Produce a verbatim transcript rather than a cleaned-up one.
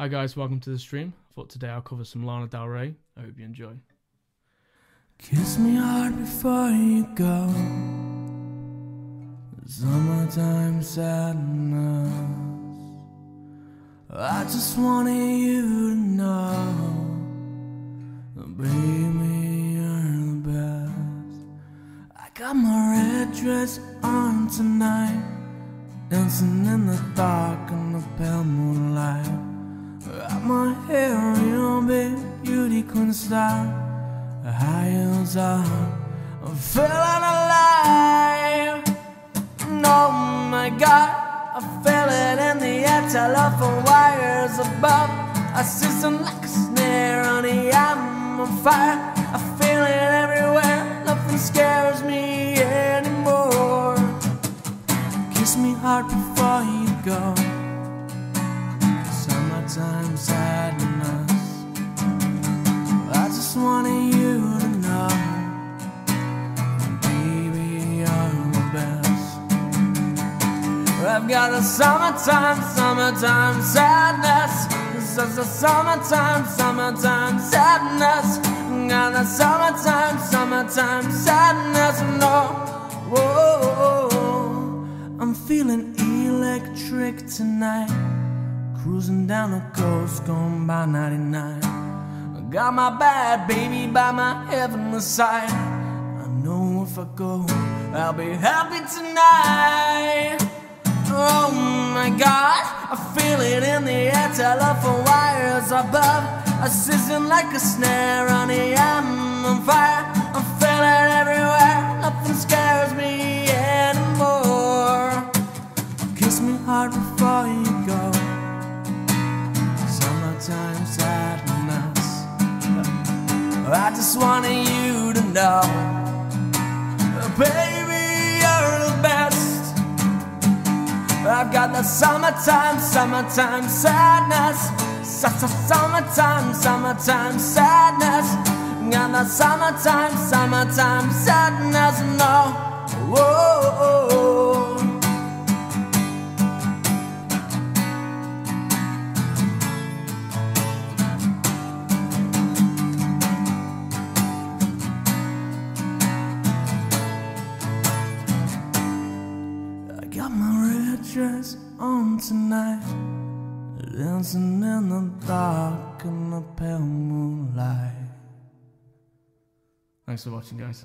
Hi guys, welcome to the stream. I thought today I'll cover some Lana Del Rey. I hope you enjoy. Kiss me hard before you go. Summertime sadness. I just wanted you to know that baby, you're the best. I got my red dress on tonight, dancing in the dark in the pale moonlight. Wrap my hair around me, beauty couldn't stop. The high heels on, I'm feeling alive. Oh my God, I feel it in the air, telephone wires above. I see some like a snare on the I'm on fire. I feel it everywhere, nothing scares me anymore. Kiss me hard before you go. Summertime sadness. I just wanted you to know, baby, you're the best. I've got a summertime, summertime sadness. This is a summertime, summertime sadness. Got a summertime, summertime sadness. No, whoa, I'm feeling electric tonight. Cruising down the coast, going by ninety-nine. I got my bad baby by my heavenly side. I know if I go, I'll be happy tonight. Oh my God, I feel it in the air, telephone wires above. A sizzling like a snare, honey, I'm on fire. I'm feeling everywhere, nothing scares me anymore. Kiss me hard before you go. Summertime sadness. I just wanted you to know, baby, you're the best. I've got the summertime, summertime sadness. S-s-summertime, summertime sadness. Got the summertime, summertime sadness. No, whoa. Dress on tonight, dancing in the dark in the pale moonlight. Thanks for watching, guys.